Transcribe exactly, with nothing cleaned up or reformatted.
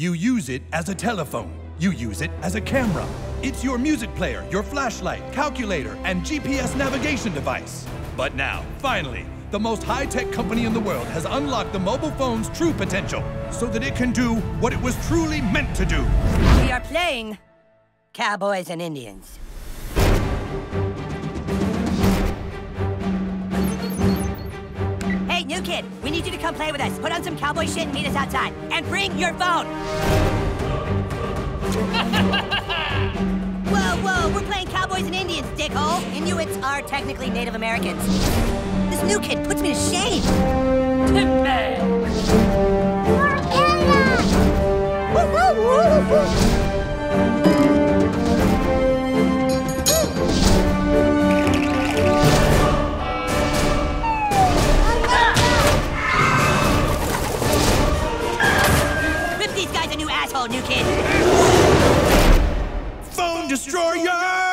You use it as a telephone. You use it as a camera. It's your music player, your flashlight, calculator, and G P S navigation device. But now, finally, the most high-tech company in the world has unlocked the mobile phone's true potential so that it can do what it was truly meant to do. We are playing Cowboys and Indians. Hey, new kid, we need you to come play with us. Put on some cowboy shit and meet us outside. And bring your phone. Whoa, whoa, we're playing Cowboys and Indians, dickhole. Inuits are technically Native Americans. This new kid puts me to shame. We're in the... Phone Destroyer!